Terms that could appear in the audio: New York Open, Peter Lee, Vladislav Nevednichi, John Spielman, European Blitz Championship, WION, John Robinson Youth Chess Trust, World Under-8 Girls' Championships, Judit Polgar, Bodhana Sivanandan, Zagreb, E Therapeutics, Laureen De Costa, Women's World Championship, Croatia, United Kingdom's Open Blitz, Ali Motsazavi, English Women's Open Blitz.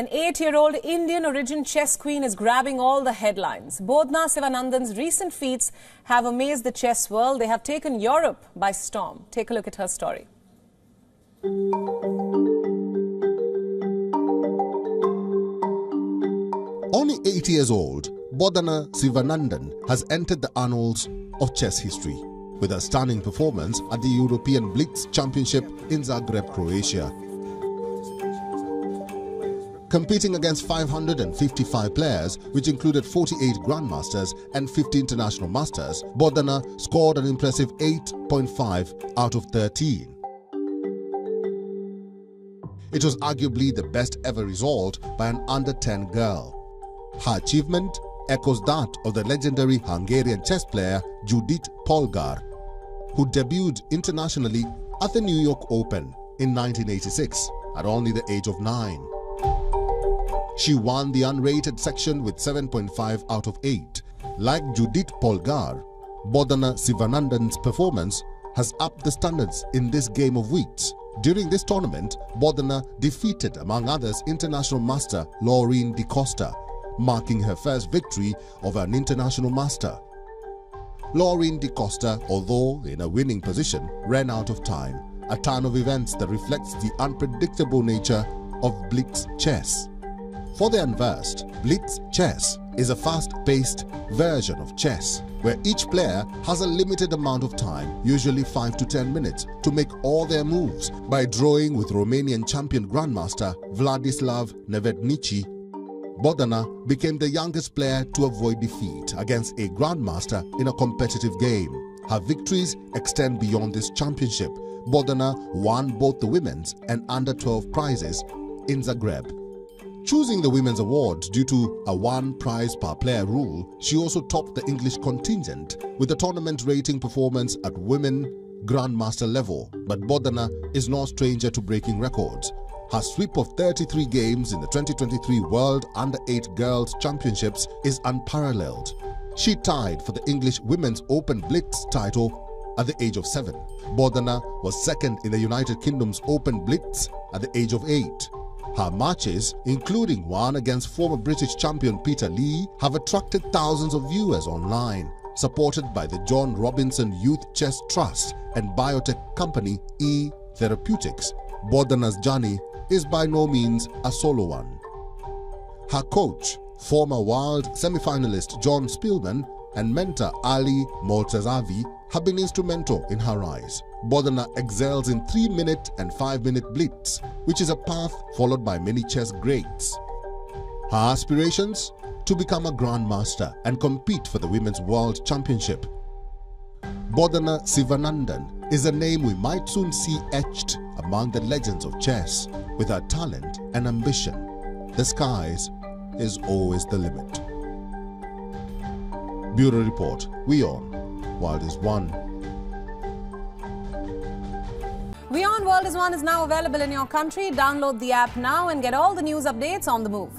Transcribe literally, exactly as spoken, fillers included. An eight-year-old Indian-origin chess queen is grabbing all the headlines. Bodhana Sivanandan's recent feats have amazed the chess world. They have taken Europe by storm. Take a look at her story. Only eight years old, Bodhana Sivanandan has entered the annals of chess history with a stunning performance at the European Blitz Championship in Zagreb, Croatia. Competing against five hundred fifty-five players, which included forty-eight grandmasters and fifty international masters, Bodhana scored an impressive eight point five out of thirteen. It was arguably the best ever result by an under ten girl. Her achievement echoes that of the legendary Hungarian chess player Judit Polgar, who debuted internationally at the New York Open in nineteen eighty-six at only the age of nine. She won the unrated section with seven point five out of eight. Like Judit Polgar, Bodhana Sivanandan's performance has upped the standards in this game of wits. During this tournament, Bodhana defeated, among others, international master Laureen De Costa, marking her first victory over an international master. Laureen De Costa, although in a winning position, ran out of time. A turn of events that reflects the unpredictable nature of blitz chess. For the unversed, blitz chess is a fast-paced version of chess where each player has a limited amount of time, usually five to ten minutes, to make all their moves by drawing with Romanian champion grandmaster Vladislav Nevednichi. Bodhana became the youngest player to avoid defeat against a grandmaster in a competitive game. Her victories extend beyond this championship. Bodhana won both the women's and under twelve prizes in Zagreb. Choosing the women's award due to a one prize per player rule, she also topped the English contingent with a tournament rating performance at women grandmaster level. But Bodhana is no stranger to breaking records. Her sweep of thirty-three games in the twenty twenty-three World under eight Girls' Championships is unparalleled. She tied for the English Women's Open Blitz title at the age of seven. Bodhana was second in the United Kingdom's Open Blitz at the age of eight. Her matches, including one against former British champion Peter Lee, have attracted thousands of viewers online, supported by the John Robinson Youth Chess Trust and biotech company E Therapeutics. Bodhana's journey is by no means a solo one. Her coach, former world semi-finalist John Spielman, and mentor Ali Motsazavi have been instrumental in her rise. Bodhana excels in three-minute and five-minute blitz, which is a path followed by many chess greats. Her aspirations? To become a grandmaster and compete for the Women's World Championship. Bodhana Sivanandan is a name we might soon see etched among the legends of chess. With her talent and ambition, the skies is always the limit. Bureau Report, WION, World is One. WION World is One is now available in your country. Download the app now and get all the news updates on the move.